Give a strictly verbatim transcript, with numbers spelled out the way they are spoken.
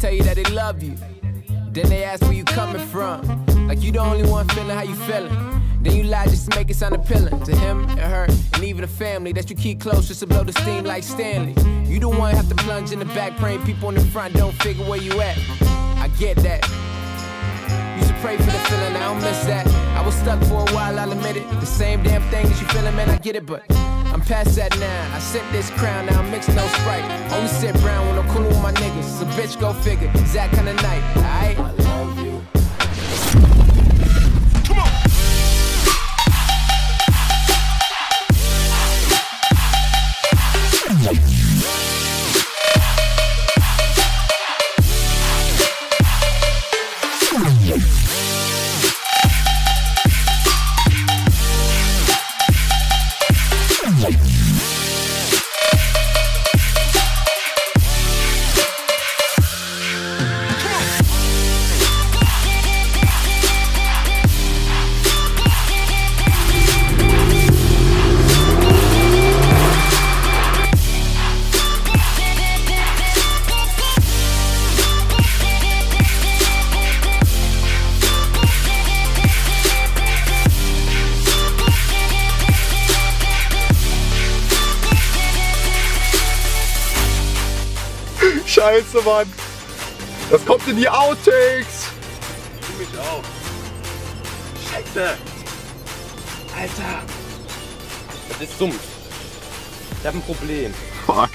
tell you that they love you. Then they ask where you coming from, like you the only one feeling how you feeling. Then you lie just to make it sound appealing to him and her and even the family that you keep close just to blow the steam like Stanley. You the one have to plunge in the back, praying people in the front don't figure where you at. I get that. You should pray for the feeling, I don't miss that. I was stuck for a while, I'll admit it. The same damn thing as you feeling, man, I get it, but I'm past that now. I sip this crown, now I'm mixing no Sprite. Only sip brown when I'm coolin' with my niggas. So bitch, go figure, that kind of night, alright? I love you. Come on! Scheiße, Mann. Das kommt in die Outtakes. Ich mich auch. Scheiße. Alter. Das ist dumm. Ich hab ein Problem. Fuck.